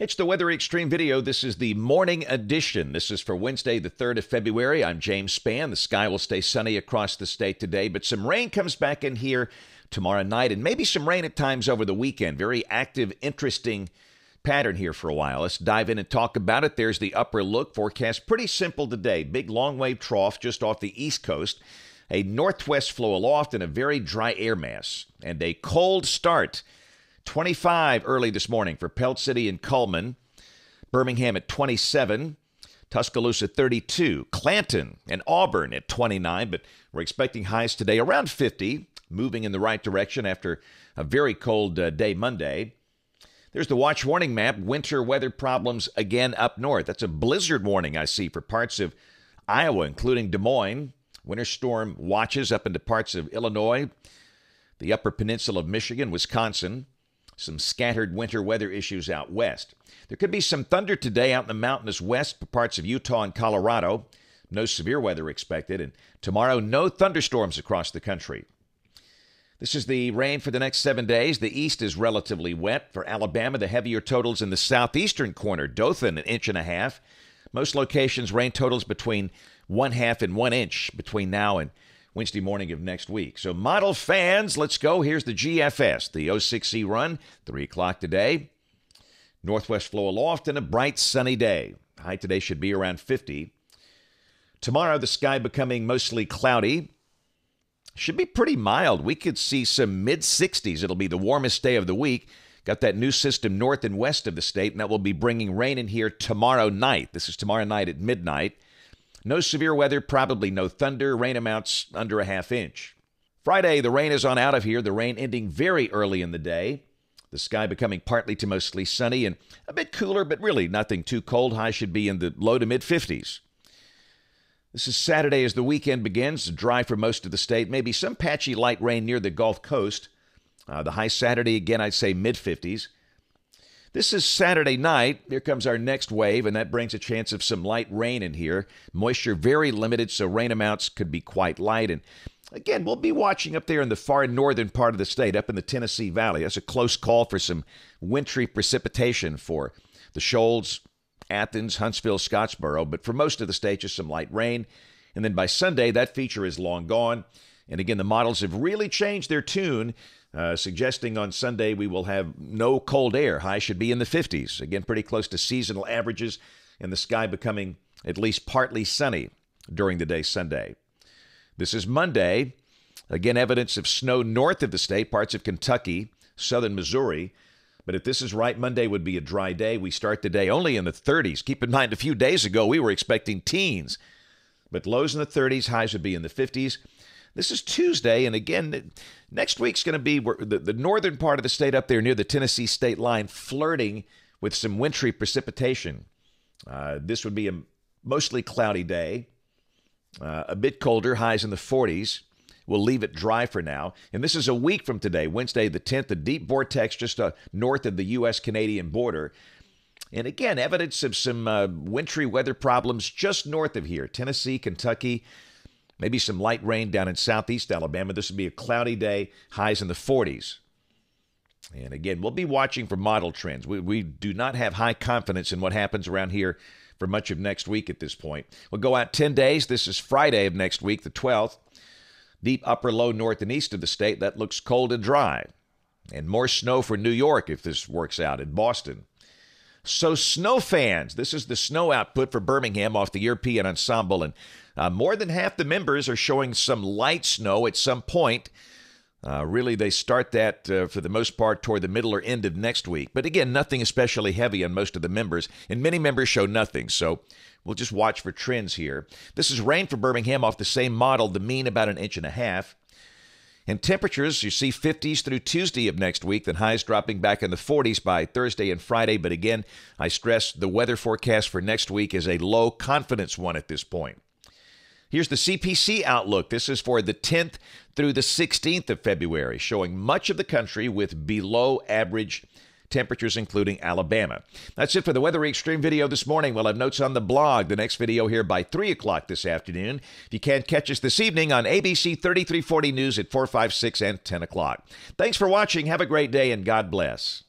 It's the Weather Extreme video. This is the morning edition. This is for Wednesday, the 3rd of February. I'm James Spann. The sky will stay sunny across the state today, but some rain comes back in here tomorrow night, and maybe some rain at times over the weekend. Very active, interesting pattern here for a while. Let's dive in and talk about it. There's the upper look forecast. Pretty simple today. Big long wave trough just off the east coast, a northwest flow aloft, and a very dry air mass, and a cold start. 25 early this morning for Pelt City and Cullman, Birmingham at 27, Tuscaloosa 32, Clanton and Auburn at 29, but we're expecting highs today around 50, moving in the right direction after a very cold day Monday. There's the watch warning map, winter weather problems again up north. That's a blizzard warning I see for parts of Iowa, including Des Moines. Winter storm watches up into parts of Illinois, the upper peninsula of Michigan, Wisconsin. Some scattered winter weather issues out west. There could be some thunder today out in the mountainous west, parts of Utah and Colorado. No severe weather expected. And tomorrow, no thunderstorms across the country. This is the rain for the next 7 days. The east is relatively wet. For Alabama, the heavier totals in the southeastern corner. Dothan, 1.5 inches. Most locations, rain totals between 1/2 and 1 inch between now and Wednesday morning of next week. So model fans, let's go. Here's the GFS, the 06E run, 3 o'clock today. Northwest flow aloft and a bright sunny day. High today should be around 50. Tomorrow, the sky becoming mostly cloudy. Should be pretty mild. We could see some mid-60s. It'll be the warmest day of the week. Got that new system north and west of the state, and that will be bringing rain in here tomorrow night. This is tomorrow night at midnight. No severe weather, probably no thunder, rain amounts under 1/2 inch. Friday, the rain is on out of here, the rain ending very early in the day. The sky becoming partly to mostly sunny and a bit cooler, but really nothing too cold. High should be in the low to mid-50s. This is Saturday as the weekend begins, dry for most of the state, maybe some patchy light rain near the Gulf Coast. The high Saturday, again, I'd say mid-50s. This is Saturday night. Here comes our next wave, and that brings a chance of some light rain in here. Moisture very limited, so rain amounts could be quite light. And again, we'll be watching up there in the far northern part of the state, up in the Tennessee Valley. That's a close call for some wintry precipitation for the Shoals, Athens, Huntsville, Scottsboro. But for most of the state, just some light rain. And then by Sunday, that feature is long gone. And again, the models have really changed their tune. Suggesting on Sunday we will have no cold air. High should be in the 50s. Again, pretty close to seasonal averages, and the sky becoming at least partly sunny during the day Sunday. This is Monday. Again, evidence of snow north of the state, parts of Kentucky, southern Missouri. But if this is right, Monday would be a dry day. We start the day only in the 30s. Keep in mind, a few days ago, we were expecting teens. But lows in the 30s, highs would be in the 50s. This is Tuesday, and again, next week's going to be the northern part of the state up there near the Tennessee state line flirting with some wintry precipitation. This would be a mostly cloudy day, a bit colder, highs in the 40s. We'll leave it dry for now. And this is a week from today, Wednesday the 10th, a deep vortex just north of the U.S.-Canadian border. And again, evidence of some wintry weather problems just north of here, Tennessee, Kentucky. Maybe some light rain down in southeast Alabama. This will be a cloudy day, highs in the 40s. And again, we'll be watching for model trends. We do not have high confidence in what happens around here for much of next week at this point. We'll go out 10 days. This is Friday of next week, the 12th. Deep upper low north and east of the state. That looks cold and dry. And more snow for New York if this works out in Boston. So snow fans, this is the snow output for Birmingham off the European Ensemble, and more than half the members are showing some light snow at some point. Really, they start that for the most part toward the middle or end of next week. But again, nothing especially heavy on most of the members, and many members show nothing. So we'll just watch for trends here. This is rain for Birmingham off the same model, the mean about 1.5 inches. And temperatures, you see 50s through Tuesday of next week, then highs dropping back in the 40s by Thursday and Friday. But again, I stress the weather forecast for next week is a low confidence one at this point. Here's the CPC outlook. This is for the 10th through the 16th of February, showing much of the country with below average temperatures, including Alabama. That's it for the Weather Extreme video this morning. We'll have notes on the blog. The next video here by 3 o'clock this afternoon. If you can't catch us this evening on ABC 33/40 News at 4, 5, 6, and 10 o'clock. Thanks for watching. Have a great day, and God bless.